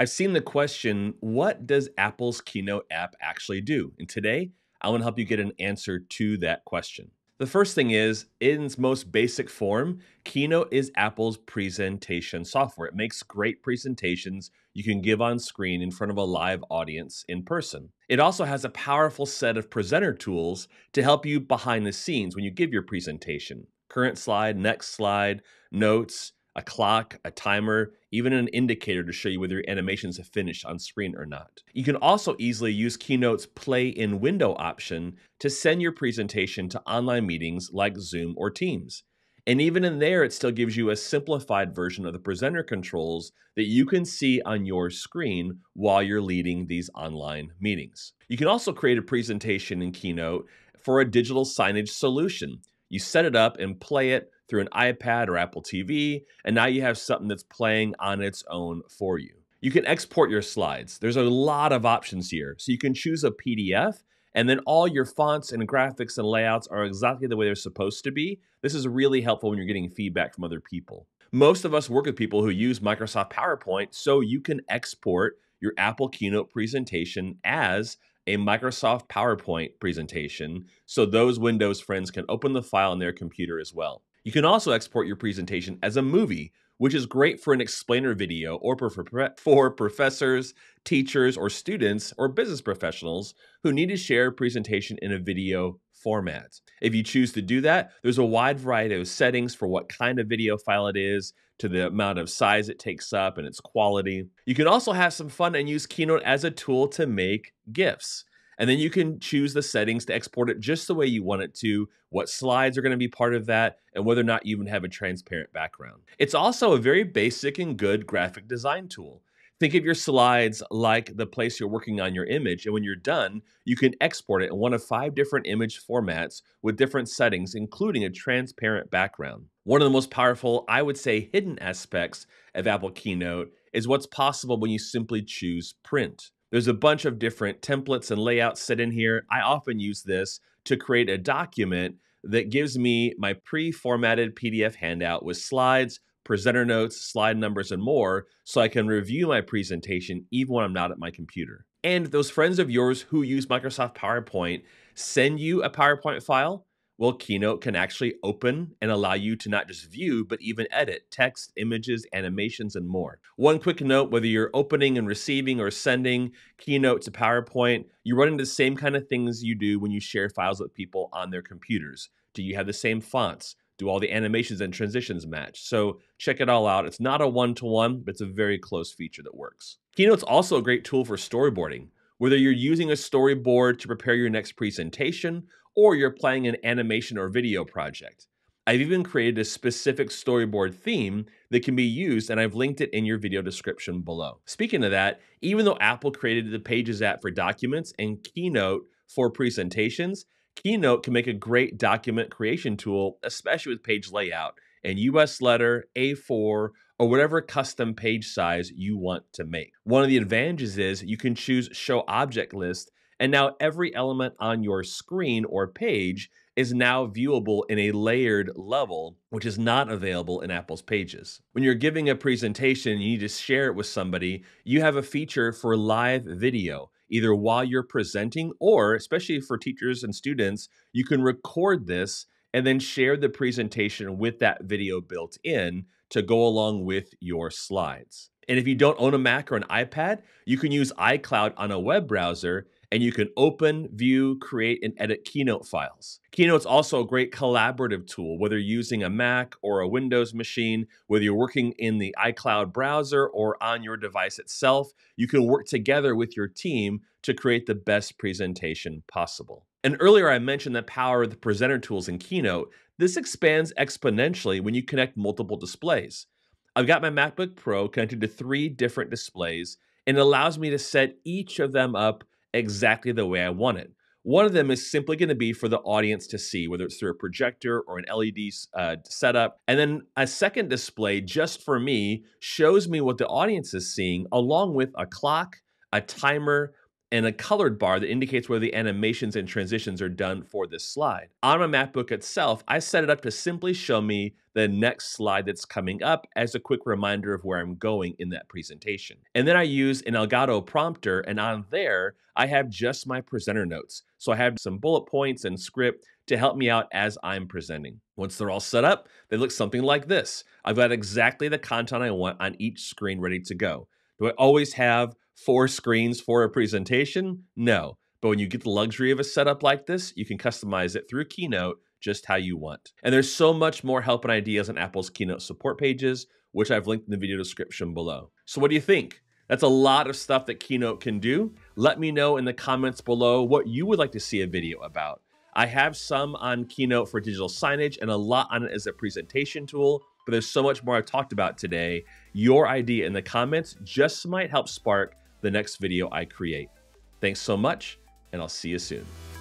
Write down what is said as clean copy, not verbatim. I've seen the question, what does Apple's Keynote app actually do? And today, I want to help you get an answer to that question. The first thing is, in its most basic form, Keynote is Apple's presentation software. It makes great presentations you can give on screen in front of a live audience in person. It also has a powerful set of presenter tools to help you behind the scenes when you give your presentation. Current slide, next slide, notes, a clock, a timer, even an indicator to show you whether your animations have finished on screen or not. You can also easily use Keynote's play in window option to send your presentation to online meetings like Zoom or Teams. And even in there, it still gives you a simplified version of the presenter controls that you can see on your screen while you're leading these online meetings. You can also create a presentation in Keynote for a digital signage solution. You set it up and play it through an iPad or Apple TV, and now you have something that's playing on its own for you. You can export your slides. There's a lot of options here. So you can choose a PDF, and then all your fonts and graphics and layouts are exactly the way they're supposed to be. This is really helpful when you're getting feedback from other people. Most of us work with people who use Microsoft PowerPoint, so you can export your Apple Keynote presentation as a Microsoft PowerPoint presentation, so those Windows friends can open the file on their computer as well. You can also export your presentation as a movie, which is great for an explainer video or for professors, teachers, or students, or business professionals who need to share a presentation in a video format. If you choose to do that, there's a wide variety of settings for what kind of video file it is, to the amount of size it takes up and its quality. You can also have some fun and use Keynote as a tool to make GIFs. And then you can choose the settings to export it just the way you want it to, what slides are going to be part of that, and whether or not you even have a transparent background. It's also a very basic and good graphic design tool. Think of your slides like the place you're working on your image, and when you're done, you can export it in one of 5 different image formats with different settings, including a transparent background. One of the most powerful, I would say, hidden aspects of Apple Keynote is what's possible when you simply choose print. There's a bunch of different templates and layouts set in here. I often use this to create a document that gives me my pre-formatted PDF handout with slides, presenter notes, slide numbers, and more, so I can review my presentation even when I'm not at my computer. And those friends of yours who use Microsoft PowerPoint send you a PowerPoint file. Well, Keynote can actually open and allow you to not just view, but even edit text, images, animations, and more. One quick note, whether you're opening and receiving or sending Keynote to PowerPoint, you run into the same kind of things you do when you share files with people on their computers. Do you have the same fonts? Do all the animations and transitions match? So check it all out. It's not a one-to-one, but it's a very close feature that works. Keynote's also a great tool for storyboarding. Whether you're using a storyboard to prepare your next presentation, or you're playing an animation or video project. I've even created a specific storyboard theme that can be used, and I've linked it in your video description below. Speaking of that, even though Apple created the Pages app for documents and Keynote for presentations, Keynote can make a great document creation tool, especially with page layout and US letter, A4, or whatever custom page size you want to make. One of the advantages is you can choose Show Object List, and now every element on your screen or page is now viewable in a layered level, which is not available in Apple's Pages. When you're giving a presentation and you need to share it with somebody, you have a feature for live video, either while you're presenting or, especially for teachers and students, you can record this and then share the presentation with that video built in to go along with your slides. And if you don't own a Mac or an iPad, you can use iCloud on a web browser, and you can open, view, create, and edit Keynote files. Keynote's also a great collaborative tool, whether using a Mac or a Windows machine, whether you're working in the iCloud browser or on your device itself, you can work together with your team to create the best presentation possible. And earlier I mentioned the power of the presenter tools in Keynote. This expands exponentially when you connect multiple displays. I've got my MacBook Pro connected to 3 different displays, and it allows me to set each of them up exactly the way I want it. One of them is simply going to be for the audience to see, whether it's through a projector or an LED setup. And then a second display just for me shows me what the audience is seeing, along with a clock, a timer, and a colored bar that indicates where the animations and transitions are done for this slide. On my MacBook itself, I set it up to simply show me the next slide that's coming up as a quick reminder of where I'm going in that presentation. And then I use an Elgato prompter, and on there, I have just my presenter notes. So I have some bullet points and script to help me out as I'm presenting. Once they're all set up, they look something like this. I've got exactly the content I want on each screen ready to go. Do I always have 4 screens for a presentation? No, but when you get the luxury of a setup like this, you can customize it through Keynote just how you want. And there's so much more help and ideas on Apple's Keynote support pages, which I've linked in the video description below. So what do you think? That's a lot of stuff that Keynote can do. Let me know in the comments below what you would like to see a video about. I have some on Keynote for digital signage and a lot on it as a presentation tool, but there's so much more I've talked about today. Your idea in the comments just might help spark the next video I create. Thanks so much, and I'll see you soon.